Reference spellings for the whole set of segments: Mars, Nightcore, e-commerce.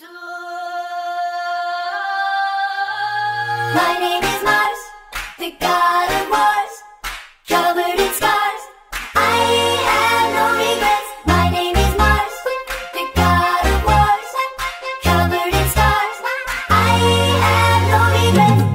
My name is Mars, the god of wars, covered in scars. I have no regrets. My name is Mars, the god of wars, covered in scars. I have no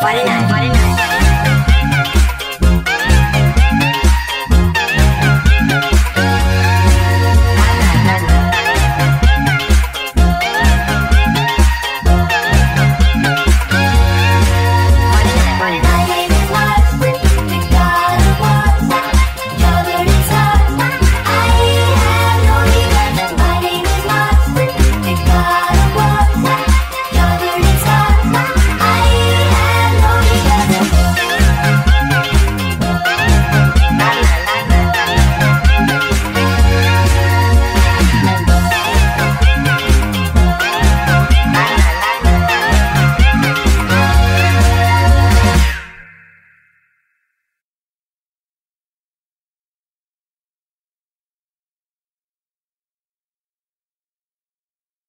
Friday night.